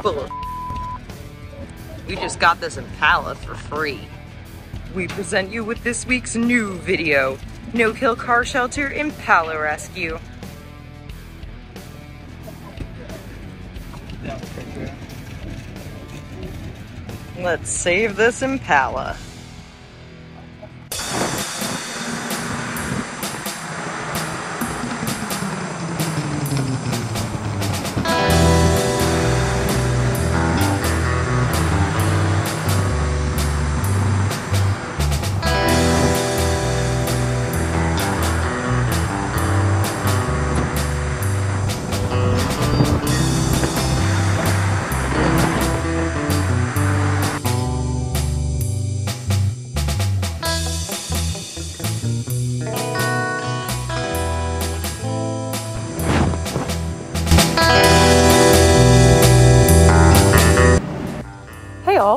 Full of You just got this Impala for free. We present you with this week's new video, No Kill Car Shelter Impala Rescue. Let's save this Impala.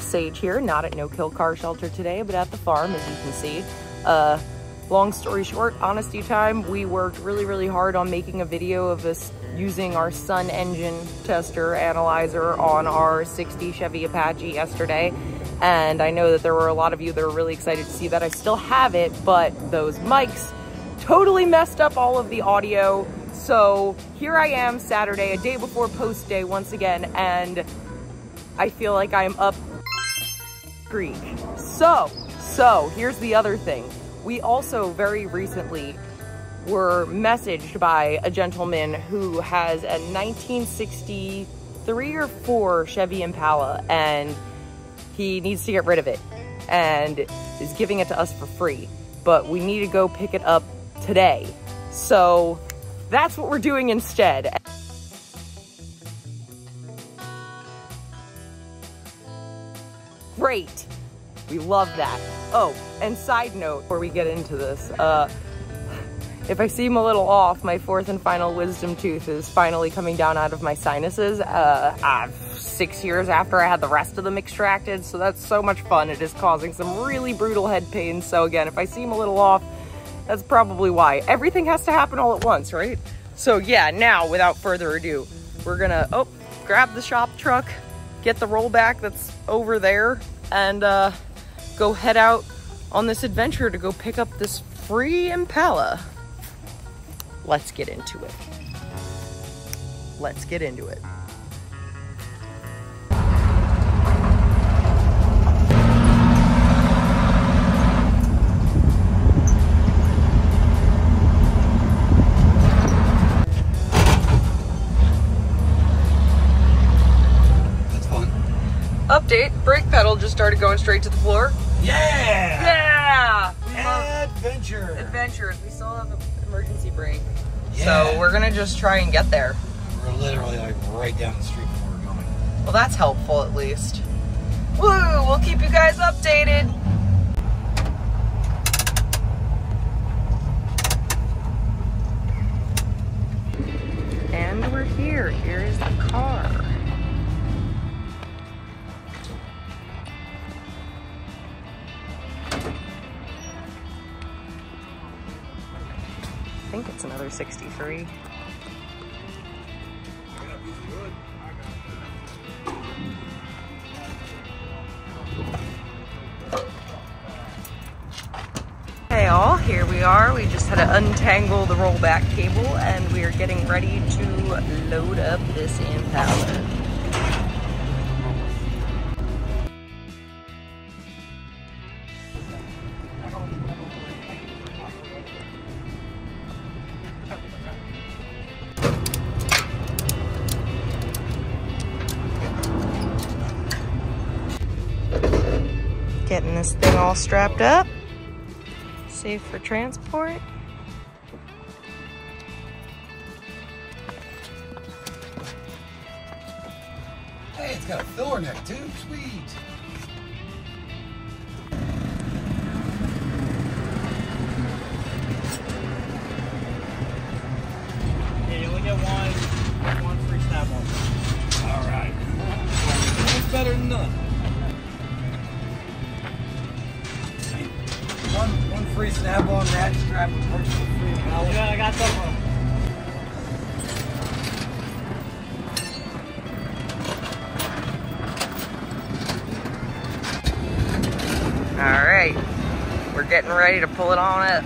Sage here, not at No Kill Car Shelter today, but at the farm, as you can see. Long story short, honesty time, we worked really hard on making a video of us using our Sun engine tester analyzer on our 60 Chevy Apache yesterday, and I know that there were a lot of you that are really excited to see that. I still have it, but those mics totally messed up all of the audio, so here I am Saturday, a day before post day once again, and I feel like I'm up Greek. So here's the other thing. We also very recently were messaged by a gentleman who has a 1963 or 4 Chevy Impala, and he needs to get rid of it and is giving it to us for free, but we need to go pick it up today. So that's what we're doing instead. Great, we love that. Oh, and side note before we get into this, if I seem a little off, my fourth and final wisdom tooth is finally coming down out of my sinuses. I've 6 years after I had the rest of them extracted, so that's so much fun. It is causing some really brutal head pain, so again, if I seem a little off, that's probably why. Everything has to happen all at once, right? So yeah, now, without further ado, we're gonna, grab the shop truck, get the rollback that's over there, and go head out on this adventure to go pick up this free Impala. Let's get into it. Update, brake pedal just started going straight to the floor. Yeah! Yeah! Adventure! Adventure. We still have an emergency brake. Yeah. So we're gonna just try and get there. We're literally like right down the street before we're going. Well, that's helpful at least. Woo! We'll keep you guys updated! And we're here. Here is the car. I think it's another 63. Hey all, here we are. We just had to untangle the rollback cable and we are getting ready to load up this Impala. Getting this thing all strapped up, safe for transport. Hey, it's got a filler neck too, sweet. Yeah, you only get one free snap on. All right. It's better than none. One free snap on that strap with personal free. Yeah, I got that one. getting ready to pull it on up.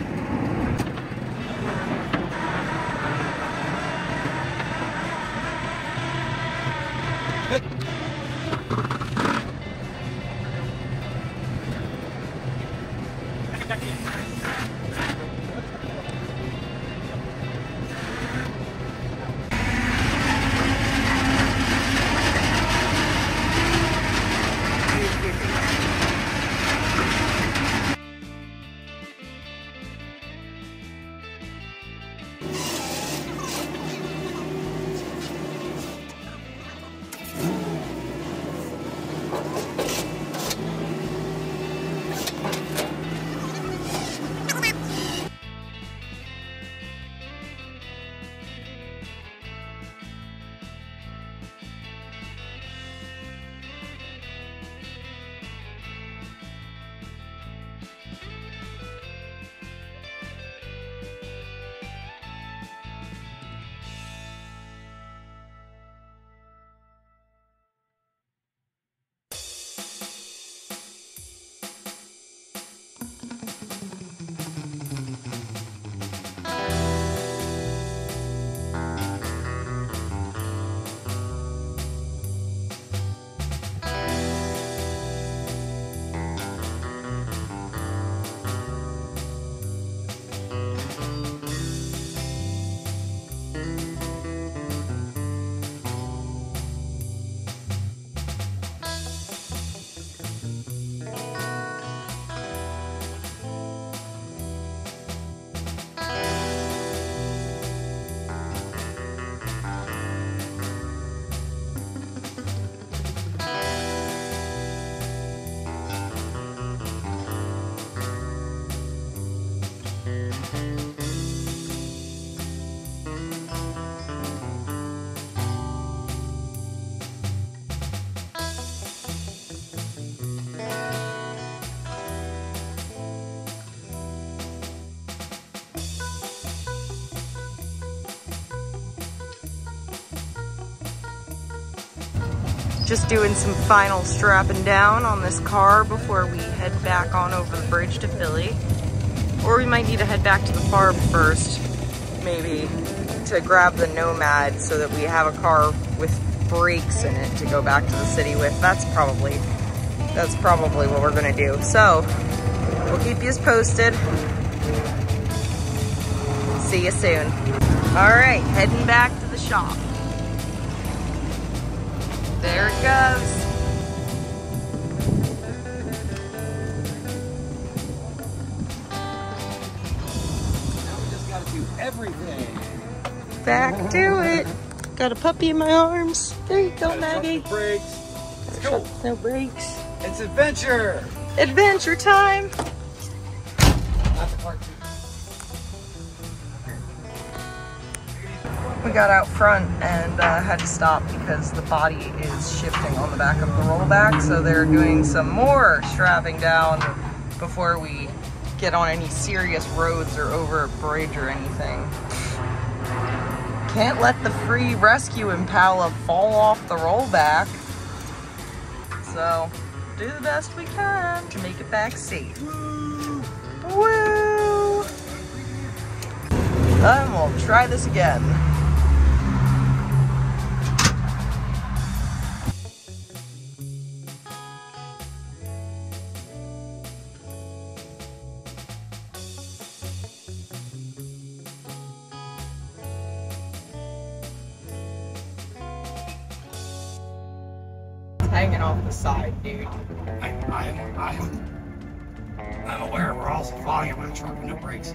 Just doing some final strapping down on this car before we head back on over the bridge to Philly. Or we might need to head back to the farm first, maybe, to grab the Nomad so that we have a car with brakes in it to go back to the city with. That's probably what we're gonna do. So, we'll keep you posted. See you soon. All right, heading back to the shop. There it goes. Now we just gotta do everything. Back to it. Got a puppy in my arms. There you go, Maggie. Trust the brakes. Let's go. Trust no brakes. It's adventure. Adventure time. That's a part two. We got out front and had to stop because the body is shifting on the back of the rollback, so they're doing some more strapping down before we get on any serious roads or over a bridge or anything. Can't let the free rescue Impala fall off the rollback, so do the best we can to make it back safe. Woo! Woo! And we'll try this again. Hanging off the side, dude. I'm aware we're also fogging with a truck with no brakes.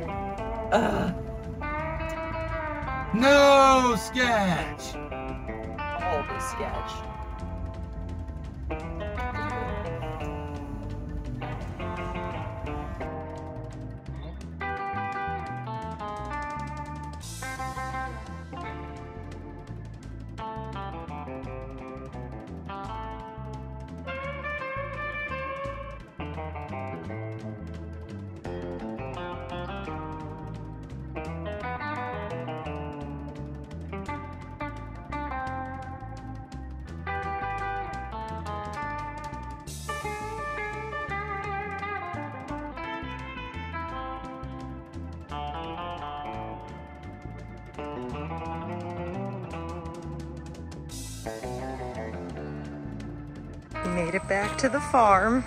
No sketch! All the sketch. Made it back to the farm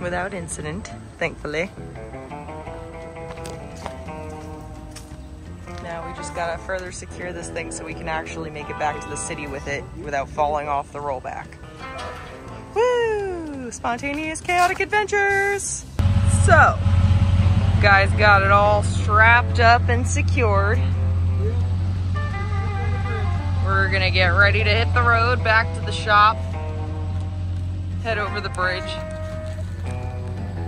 without incident, thankfully. Now we just gotta further secure this thing so we can actually make it back to the city with it without falling off the rollback. Woo! Spontaneous chaotic adventures! So, guys got it all strapped up and secured. We're gonna get ready to hit the road back to the shop, head over the bridge.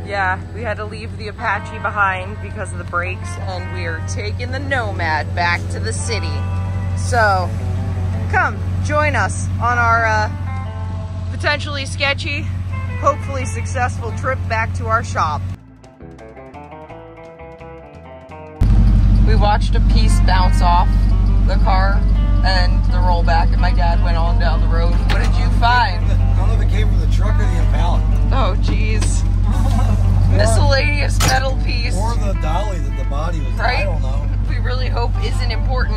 Yeah, we had to leave the Apache behind because of the brakes, and we are taking the Nomad back to the city. So come join us on our potentially sketchy, hopefully successful trip back to our shop. We watched a piece bounce off the car and the rollback, and my dad went on down the road. What did you find? I don't know if it came from the truck or the Impala. Oh, jeez. Miscellaneous metal piece. Or the dolly that the body was, right? I don't know. We really hope isn't important.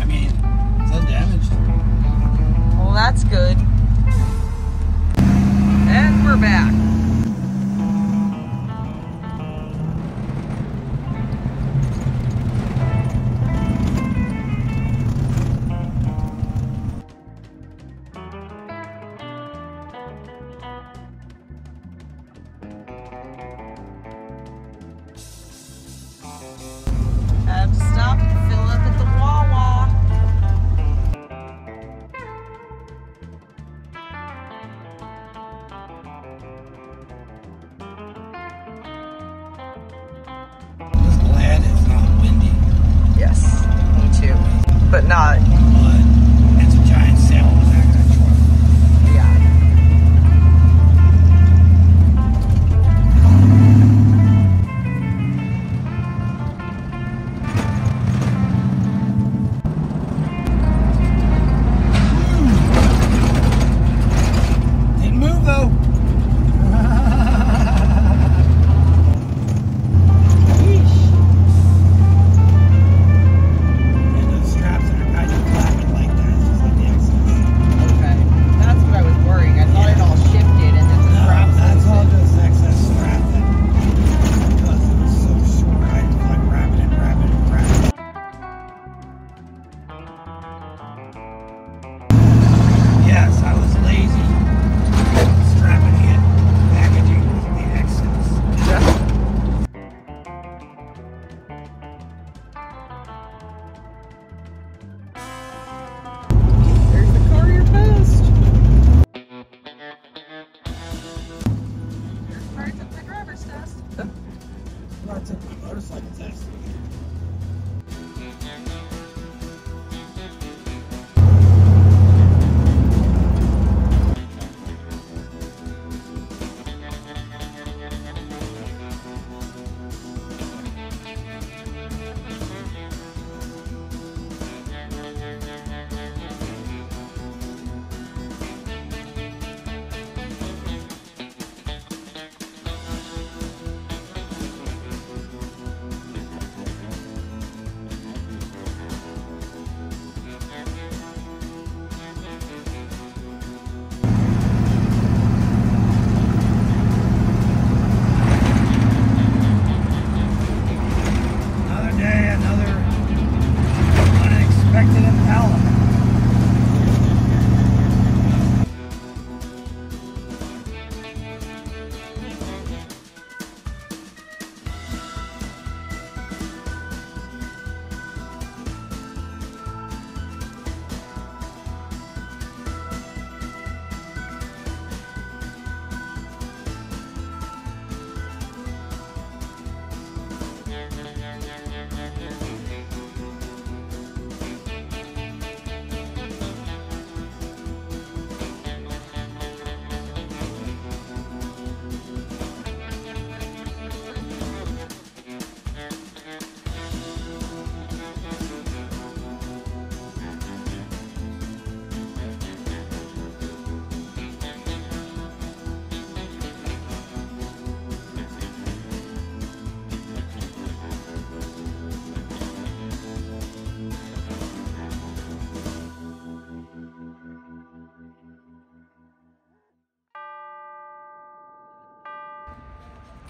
I mean, it's undamaged. Well, that's good. And we're back. But not. It's a giant sail in the back of that truck. Yeah. Didn't move though.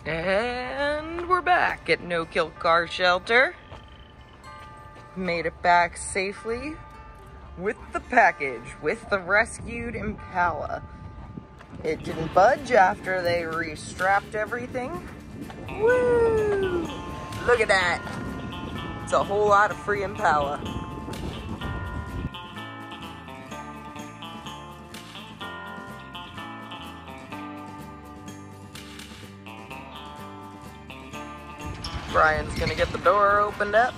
And we're back at No Kill Car Shelter. Made it back safely with the package, with the rescued Impala. It didn't budge after they restrapped everything. Woo! Look at that. It's a whole lot of free Impala. Brian's gonna get the door opened up.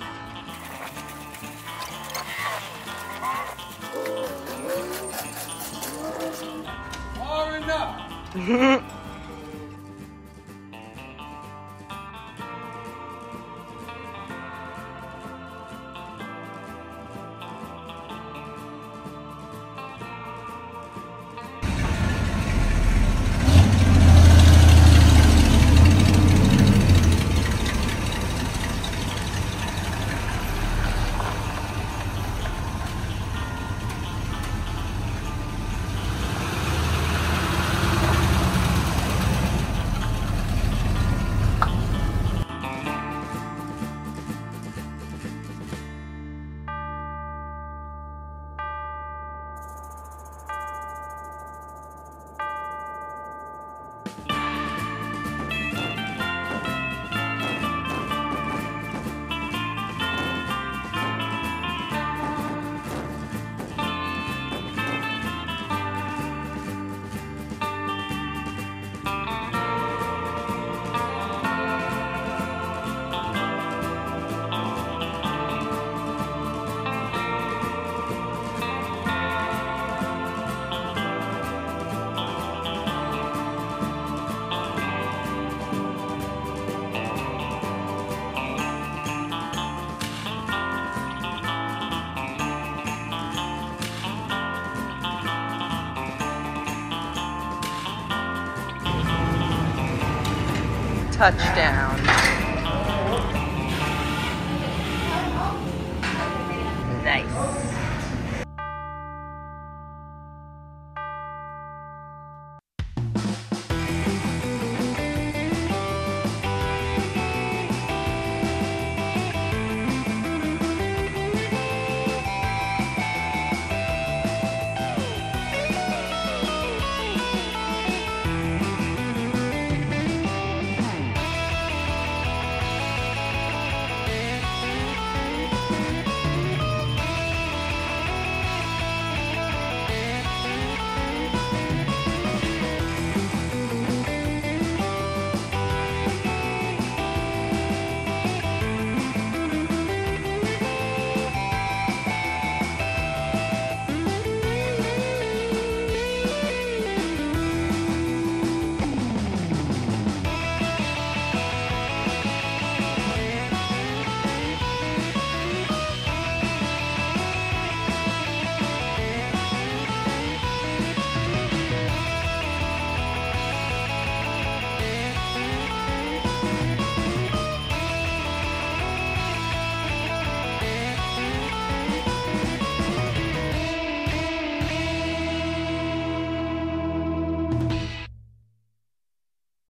Far enough. Touchdown.